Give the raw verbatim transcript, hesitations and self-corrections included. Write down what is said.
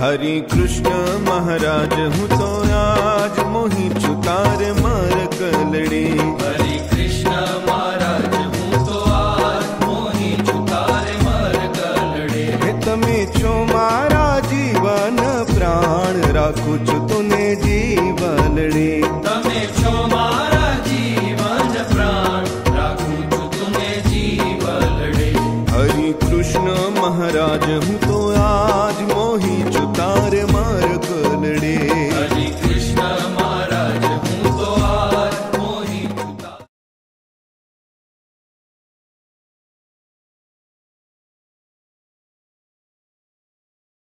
हरि कृष्ण महाराज हूँ तो आज मोहि छुतार मार कलड़े। हरि कृष्ण महाराज हूँ तो आज मोहि छुतार मार कलड़े। तमे छो मारा जीवन प्राण राखू छु तूने जीवालड़े। तमे छो मारा जीवन प्राण राखू छु तूने जीवालड़े। हरि कृष्ण महाराज हूँ तो